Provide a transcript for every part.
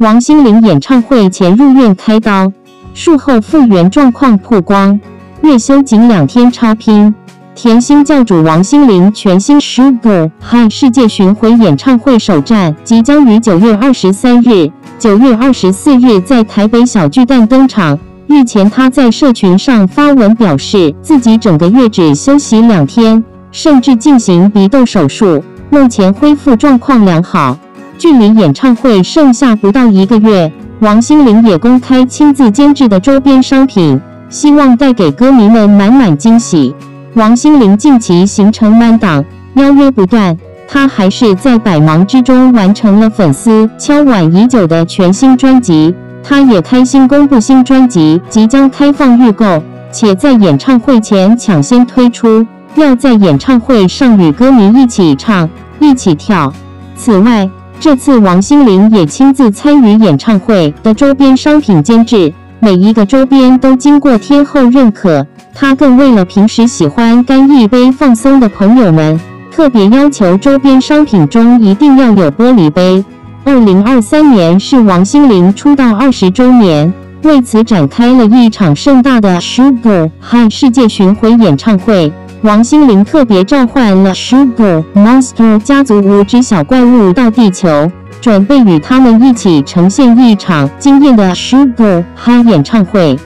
王心凌演唱会前入院开刀，术后复原状况曝光，月休仅2天差评。 甜心教主王心凌全新 Sugar High 世界巡回演唱会首站即将于9月23日、9月24日在台北小巨蛋登场。日前，她在社群上发文表示，自己整个月只休息2天，甚至进行鼻窦手术，目前恢复状况良好。距离演唱会剩下不到1个月，王心凌也公开亲自监制的周边商品，希望带给歌迷们满满惊喜。 王心凌近期行程满档，邀约不断，她还是在百忙之中完成了粉丝敲碗已久的全新专辑。她也开心公布新专辑即将开放预购，且在演唱会前抢先推出，要在演唱会上与歌迷一起唱、一起跳。此外，这次王心凌也亲自参与演唱会的周边商品监制，每一个周边都经过天后认可。 他更为了平时喜欢干一杯放松的朋友们，特别要求周边商品中一定要有玻璃杯。2023年是王心凌出道20周年，为此展开了一场盛大的 Sugar High 世界巡回演唱会。王心凌特别召唤了 Sugar Monster 家族5只小怪物到地球，准备与他们一起呈现一场惊艳的 Sugar High 演唱会。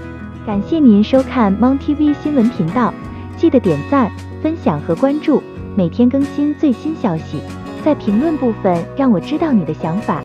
感谢您收看 MonTV 新闻频道，记得点赞、分享和关注，每天更新最新消息。在评论部分让我知道你的想法。